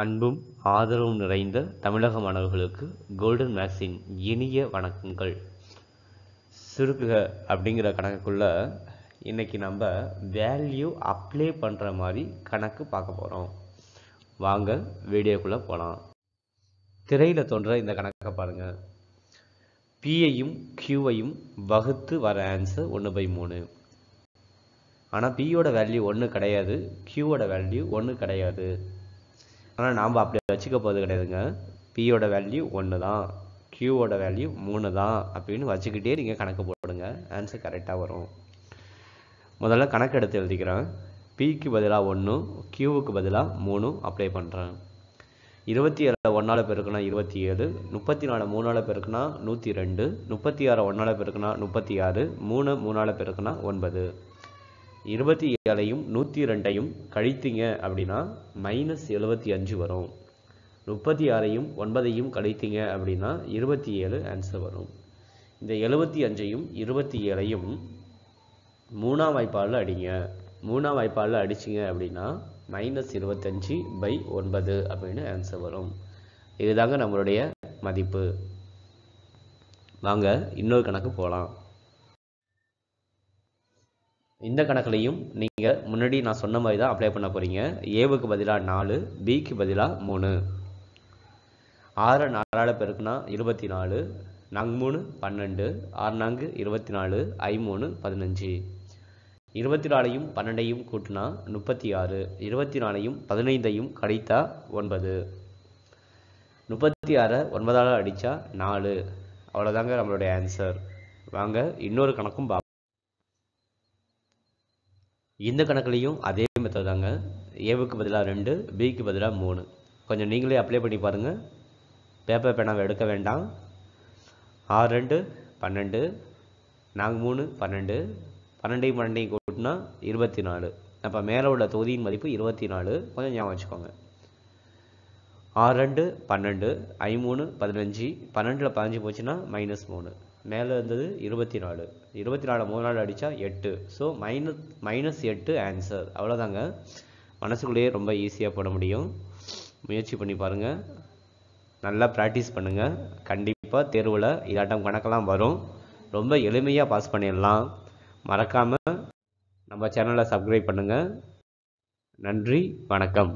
அன்பும் ஆதரவும் நிறைந்த தமிழக மாணவர்களுக்கு கோல்டன் மேக்ஸின் இனிய வணக்கங்கள். சுருக்குக அப்படிங்கிற கணக்குக்குள்ளே இன்றைக்கி நம்ம வேல்யூ அப்ளை பண்ணுற மாதிரி கணக்கு பார்க்க போகிறோம். வாங்க வீடியோக்குள்ளே போகலாம். திரையில் தோன்ற இந்த கணக்கை பாருங்கள். பியையும் கியூவையும் வகுத்து வர ஆன்சர் 1/3. ஆனால் பியோட வேல்யூ 1 கிடையாது, கியூவோட வேல்யூ 1 கிடையாது. ஆனால் நாம் அப்படி வச்சுக்க போகிறது கிடையாதுங்க. பியோட வேல்யூ 1 தான், கியூவோட வேல்யூ 3 தான் அப்படின்னு வச்சுக்கிட்டே நீங்கள் கணக்கு போடுங்க. ஆன்சர் கரெக்டாக வரும். முதல்ல கணக்கு எடுத்து எழுதிக்கிறேன். பிக்கு பதிலாக 1, கியூவுக்கு பதிலாக 3 அப்ளை பண்ணுறேன். 27 1 பேருக்குனா 27, 34 3 பேருக்குனா 102, 36 1 பேருக்குனா 36, 3 பேருக்குனா 9. 27ஐயும் 102ஐயும் கழித்தீங்க அப்படின்னா -75 வரும். 36ஐயும் 9ஐயும் கழித்தீங்க அப்படின்னா 27 ஆன்சர் வரும். இந்த 75ஐயும் 27ஐயும் 3ஆம் வாய்ப்பாலில் அடிங்க. 3ஆம் வாய்ப்பாலில் அடிச்சிங்க அப்படின்னா -25/9 அப்படின்னு ஆன்சர் வரும். இதுதாங்க நம்மளுடைய மதிப்பு. வாங்க இன்னொரு கணக்கு போகலாம். இந்த கணக்குலையும் நீங்கள் முன்னாடி நான் சொன்ன மாதிரி தான் அப்ளை பண்ண போகிறீங்க. ஏவுக்கு பதிலாக 4, பிக்கு பதிலாக 3. 6 4 பேருக்குன்னா 24, 4 3 12, 6 4 24, 5 3 15. 24ஐயும் 12ஐயும் கூட்டினா 36, 24ஐயும் 15ஐயும் கழித்தா 9, 36 9 அடித்தா 4. அவ்வளோதாங்க நம்மளுடைய ஆன்சர். வாங்க இன்னொரு கணக்கும். இந்த கணக்குலையும் அதே மெத்தட் தாங்க. ஏவுக்கு பதிலாக 2, பிக்கு பதிலாக 3. கொஞ்சம் நீங்களே அப்ளை பண்ணி பாருங்கள். பேப்பர் பேனாவை எடுக்க வேண்டாம். 6 2 12, 4 3 12, 12 12 கூட்டினா 24. அப்போ மேலே உள்ள தொகுதியின் மதிப்பு 24. கொஞ்சம் ஞாபகம் வச்சுக்கோங்க. 6 2 12, 5 3 15, 12ல் 15 போச்சுன்னா -3. மேலே இருந்தது 24. 24 3 அடித்தா 8. So -8 answer. அவ்வளோதாங்க. மனசுக்குள்ளேயே ரொம்ப ஈஸியாக போட முடியும். முயற்சி பண்ணி பாருங்கள். நல்லா ப்ராக்டிஸ் பண்ணுங்கள். கண்டிப்பாக தேர்வில் இதாட்டம் கணக்கெல்லாம் வரும். ரொம்ப எளிமையாக பாஸ் பண்ணிடலாம். மறக்காமல் நம்ம சேனலை சப்ஸ்கிரைப் பண்ணுங்கள். நன்றி, வணக்கம்.